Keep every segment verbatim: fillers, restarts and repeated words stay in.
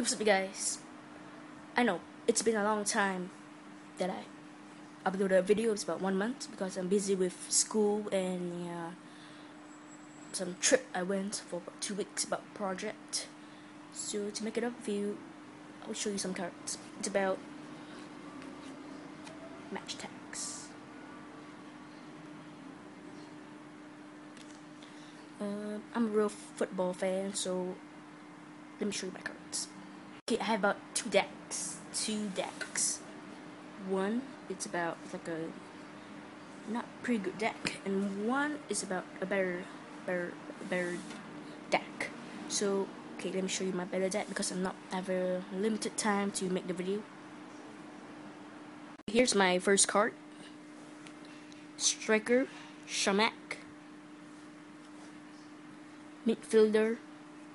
Hey, what's up, you guys? I know it's been a long time that I uploaded a video. It's about one month because I'm busy with school and uh, some trip I went for about two weeks about project. So to make it up for you, I will show you some cards. It's about match tags. Uh, I'm a real football fan, so let me show you my cards. Okay, I have about two decks. Two decks. One, it's about like a not pretty good deck, and one is about a better, better, better deck. So, okay, let me show you my better deck because I'm not ever limited time to make the video. Here's my first card: striker Shamak, midfielder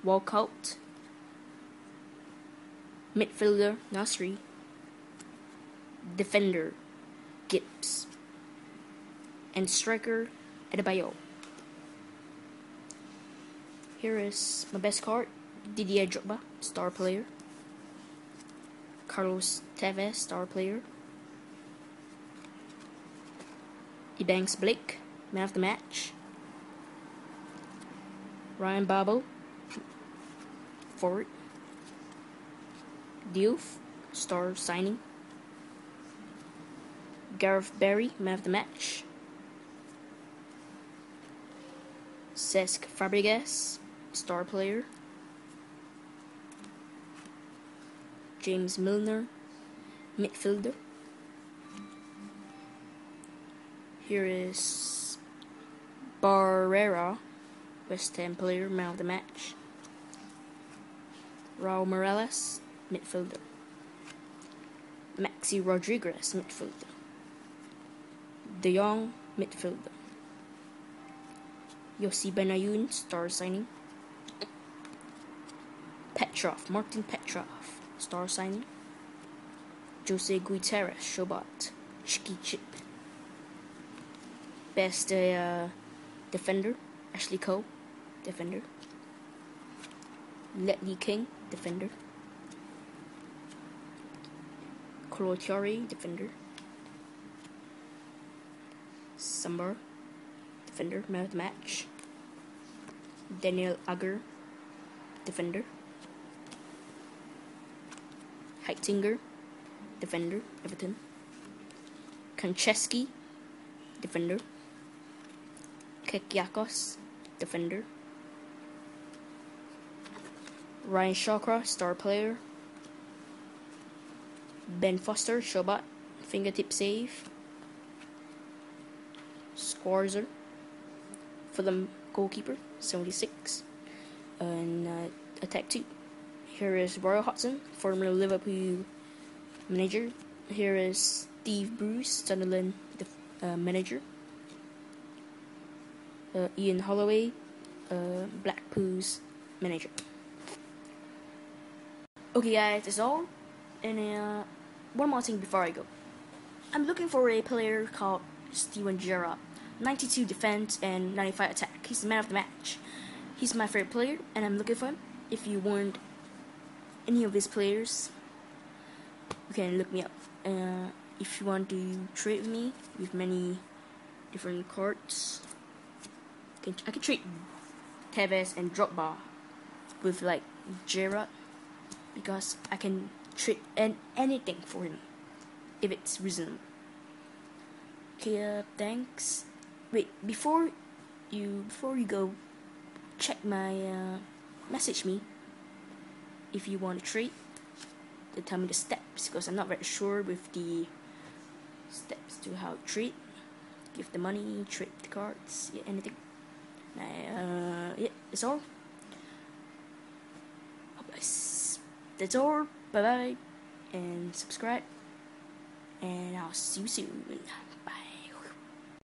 Walcott, midfielder Nasri, defender Gibbs, and striker Adebayo. Here is my best card: Didier Drogba, star player, Carlos Tevez, star player, Ebanks-Blake, man of the match, Ryan Babel, forward, Diouf, star signing, Gareth Barry, man of the match, Cesc Fabregas, star player, James Milner, midfielder. Here is Barrera, West Ham player, man of the match, Raul Morales, midfielder, Maxi Rodriguez, midfielder, De Jong, midfielder, Yossi Benayoun, star signing, Petrov, Martin Petrov, star signing, Jose Guterres, Shobot, Chicky Chip, best uh, defender, Ashley Cole, defender, Ledley King, defender, Colotiari, defender, Sambar, defender, man of the match, Daniel Agger, defender, Heitinger, defender, Everton, Konchesky, defender, Kekiakos, defender, Ryan Shawcross, star player, Ben Foster, Shobot, fingertip save, Scorzer, Fulham goalkeeper, seventy-six, and uh, attack two. Here is Roy Hodgson, former Liverpool manager. Here is Steve Bruce, Sunderland uh, manager. Uh, Ian Holloway, uh, Blackpool's manager. Okay, guys, that's all. And uh, one more thing before I go. I'm looking for a player called Steven Gerrard. ninety-two defense and ninety-five attack. He's the man of the match. He's my favorite player, and I'm looking for him. If you want any of his players, you can look me up. Uh, if you want to trade with me with many different cards, I can, I can trade Tevez and Drogba with like Gerrard because I can trade and anything for him if it's reasonable. Okay, uh, thanks. Wait, before you before you go, check my uh, message me if you want to trade. They tell me the steps because I'm not very sure with the steps to how to trade. Give the money, trade the cards, yeah, anything. Uh, yeah, that's all. That's all. Bye bye, and subscribe, and I'll see you soon.